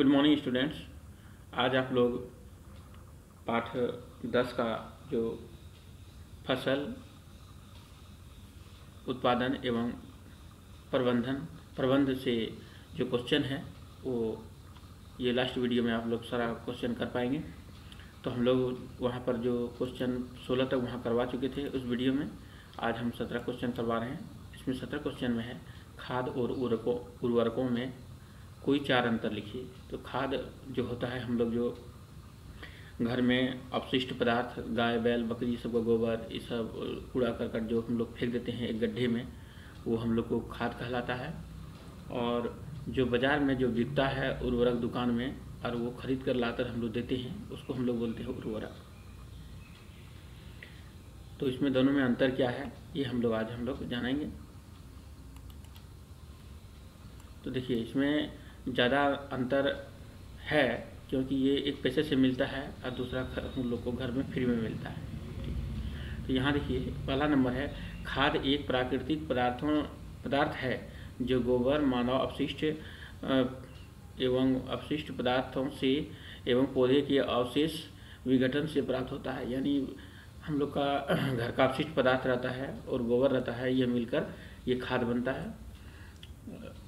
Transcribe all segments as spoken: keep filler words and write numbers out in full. Good morning students. आज आप लोग पाठ दस का जो फसल उत्पादन एवं प्रबंधन प्रबंध से जो क्वेश्चन है वो ये लास्ट वीडियो में आप लोग सारा क्वेश्चन कर पाएंगे। तो हम लोग वहाँ पर जो क्वेश्चन सोलह तक वहाँ करवा चुके थे, उस वीडियो में आज हम सत्रह क्वेश्चन करवा रहे हैं। इसमें सत्रह क्वेश्चन में है खाद और उर्वरकों उर्वरकों में कोई चार अंतर लिखिए। तो खाद जो होता है, हम लोग जो घर में अपशिष्ट पदार्थ गाय बैल बकरी सब का गोबर ये सब कूड़ा करकट जो हम लोग फेंक देते हैं एक गड्ढे में, वो हम लोग को खाद कहलाता है। और जो बाज़ार में जो बिकता है उर्वरक दुकान में, और वो खरीद कर लाकर हम लोग देते हैं, उसको हम लोग बोलते हैं उर्वरक। तो इसमें दोनों में अंतर क्या है ये हम लोग आज हम लोग जानेंगे। तो देखिए इसमें ज़्यादा अंतर है क्योंकि ये एक पैसे से मिलता है और दूसरा हम लोग को घर में फ्री में मिलता है। तो यहाँ देखिए पहला नंबर है खाद एक प्राकृतिक पदार्थों पदार्थ है जो गोबर मानव अपशिष्ट एवं अपशिष्ट पदार्थों से एवं पौधे के अवशेष विघटन से प्राप्त होता है। यानी हम लोग का घर का अपशिष्ट पदार्थ रहता है और गोबर रहता है, ये मिलकर ये खाद बनता है।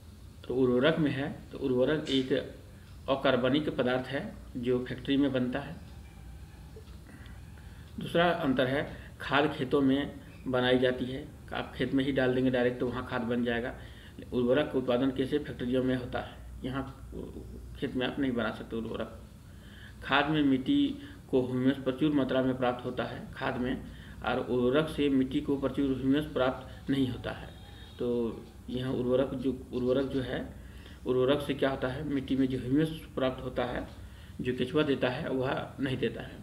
तो उर्वरक में है तो उर्वरक एक अकार्बनिक पदार्थ है जो फैक्ट्री में बनता है। दूसरा अंतर है खाद खेतों में बनाई जाती है, आप खेत में ही डाल देंगे डायरेक्ट तो वहाँ खाद बन जाएगा। उर्वरक का उत्पादन कैसे फैक्ट्रियों में होता है, यहाँ खेत में आप नहीं बना सकते उर्वरक। खाद में मिट्टी को ह्यूमस प्रचुर मात्रा में प्राप्त होता है खाद में, और उर्वरक से मिट्टी को प्रचुर ह्यूमस प्राप्त नहीं होता है। तो यहाँ उर्वरक जो उर्वरक जो है उर्वरक से क्या होता है, मिट्टी में जो ह्यूमस प्राप्त होता है जो केचुआ देता है वह नहीं देता है।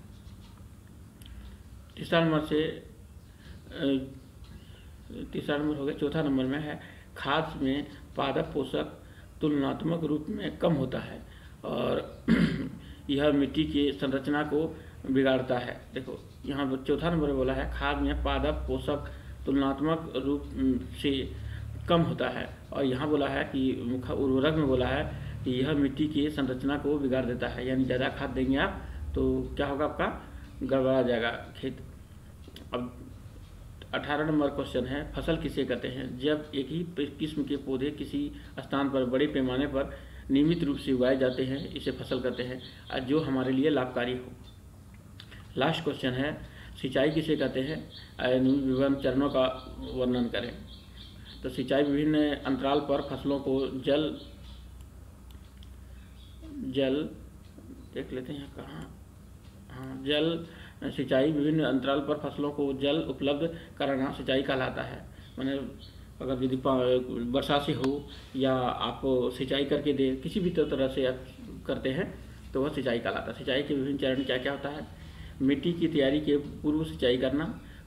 तीसरा नंबर से तीसरा नंबर हो गया। चौथा नंबर में है खाद में पादप पोषक तुलनात्मक रूप में कम होता है और यह मिट्टी की संरचना को बिगाड़ता है। देखो यहाँ चौथा नंबर बोला है खाद में पादप पोषक तुलनात्मक रूप से कम होता है, और यहाँ बोला है कि उर्वरक में बोला है कि यह मिट्टी की संरचना को बिगाड़ देता है। यानी ज़्यादा खाद देंगे आप तो क्या होगा, आपका गड़बड़ा जाएगा खेत। अब अठारह नंबर क्वेश्चन है फसल किसे कहते हैं। जब एक ही किस्म के पौधे किसी स्थान पर बड़े पैमाने पर नियमित रूप से उगाए जाते हैं इसे फसल कहते हैं, और जो हमारे लिए लाभकारी हो। लास्ट क्वेश्चन है सिंचाई किसे कहते हैं, विभिन्न चरणों का वर्णन करें। तो सिंचाई विभिन्न अंतराल पर फसलों को जल जल देख लेते हैं कहाँ हाँ जल सिंचाई विभिन्न अंतराल पर फसलों को जल उपलब्ध कराना सिंचाई कहलाता है। मैंने अगर यदि वर्षा से हो या आप सिंचाई करके दे किसी भी तरह से आप करते हैं तो वह सिंचाई कहलाता है। सिंचाई के विभिन्न चरण क्या क्या होता है, मिट्टी की तैयारी के पूर्व सिंचाई करना,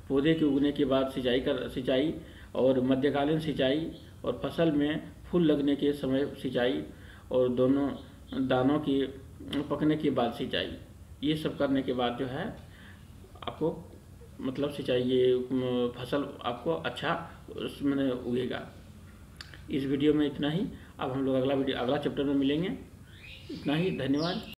पौधे के उगने के बाद सिंचाई कर सिंचाई और मध्यकालीन सिंचाई, और फसल में फूल लगने के समय सिंचाई, और दोनों दानों के पकने के बाद सिंचाई। ये सब करने के बाद जो है आपको मतलब सिंचाई ये फसल आपको अच्छा उसमें उगेगा। इस वीडियो में इतना ही। अब हम लोग अगला वीडियो अगला चैप्टर में मिलेंगे। इतना ही, धन्यवाद।